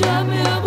Jamil.